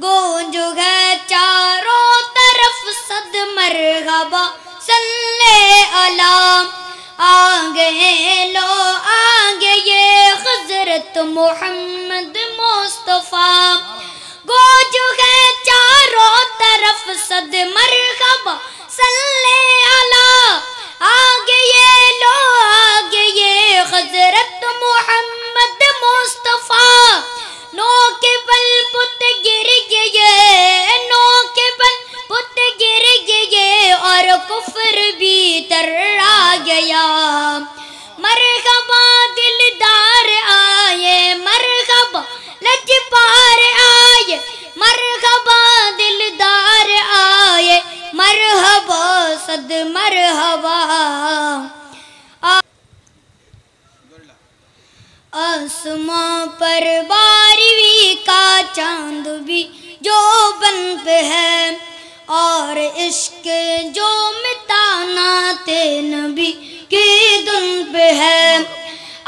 गूंज है चारों तरफ सद मरहबा सल्ले अला। आगे लो आगे ये हजरत मोहम्मद मुस्तफ़ा। गूंज है चारों तरफ सद मरहबा सल्ले अला। आगे ये लो आगे ये हजरत मोहम्मद मुस्तफ़ा। नो के बल पुत गिर गए, नो के बल पुत गिर गए और कुफर भी तर्रा गया। मरहबा दिलदार आए, मरहबा लजपार आए, मरहबा दिलदार आए, मरहबा सद मरहबा। आसमां पर बारहवीं का चांद भी जो बंद है और इश्क जो मिटाना ते नबी की धुन पे है।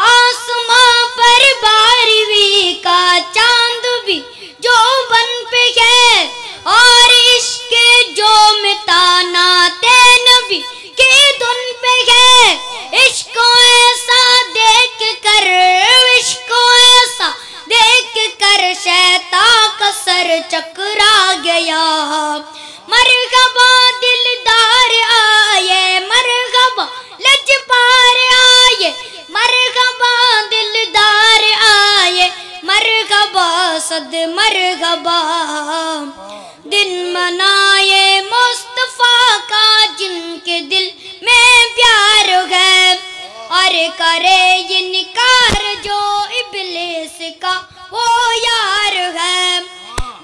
आसमां पर बारहवीं का चांद भी जो बंद पे है और इश्क जो मिटाना ते नबी की धुन पे है। इश्क ऐसा देख कर, इश्क ऐसा देख कर शैतान का सर चकरा गया। मरहबा दिलदार आए, मरहबा लजपार आए, मरहबा दिलदार आए, मरहबा सद मरहबा। दिन मनाए मुस्तफ़ा का जिनके दिल में प्यार है और करे इनकार जो इबलीस का वो यार है।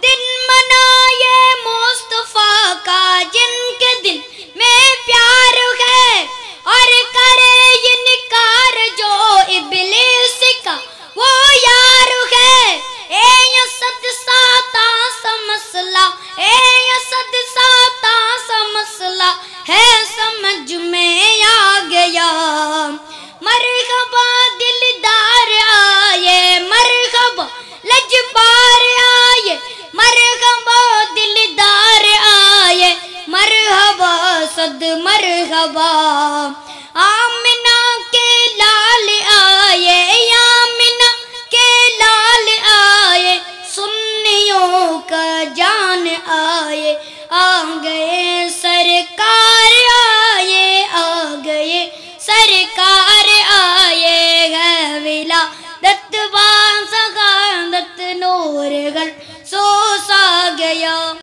दिन मनाए मुस्तफ़ा का जिनके दिल में प्यार है और करे इनकार जो इबलीस का वो यार है। ए असद साता समसला, ए असद साता समसला है समझ में आ गया। मरहबा दिलदार आए, मरहबा लजबार आए, मरहबा दिलदार आए, मरहबा सद मरहबा। आमिना के लाल आए, आमिना के लाल आए, सुन्नियों का जान आए। आ गए सरकार आए, आ गए सरकार आए है विला